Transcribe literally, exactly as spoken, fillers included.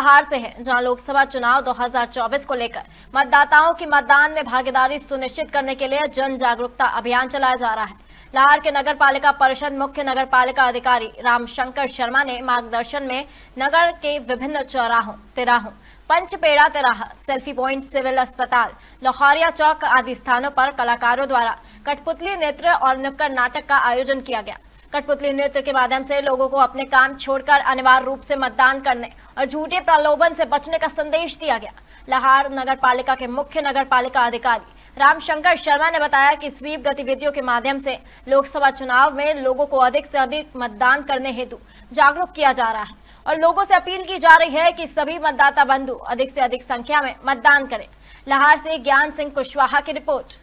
सहार से हैं, जहां लोकसभा चुनाव दो हज़ार चौबीस को लेकर मतदाताओं की मतदान में भागीदारी सुनिश्चित करने के लिए जन जागरूकता अभियान चलाया जा रहा है। लाहौर के नगर पालिका परिषद मुख्य नगर पालिका अधिकारी रामशंकर शर्मा ने मार्गदर्शन में नगर के विभिन्न चौराहों, तिराहों, पंचपेड़ा तिराहा, सेल्फी पॉइंट, सिविल अस्पताल, लखौरिया चौक आदि स्थानों पर कलाकारों द्वारा कठपुतली नृत्य और नुक्कड़ नाटक का आयोजन किया गया। कठपुतली नृत्य के माध्यम से लोगों को अपने काम छोड़कर अनिवार्य रूप से मतदान करने और झूठे प्रलोभन से बचने का संदेश दिया गया। लाहौर नगर पालिका के मुख्य नगर पालिका अधिकारी रामशंकर शर्मा ने बताया कि स्वीप गतिविधियों के माध्यम से लोकसभा चुनाव में लोगों को अधिक से अधिक मतदान करने हेतु जागरूक किया जा रहा है और लोगों से अपील की जा रही है कि सभी मतदाता बंधु अधिक से अधिक संख्या में मतदान करें। लाहौर से ज्ञान सिंह कुशवाहा की रिपोर्ट।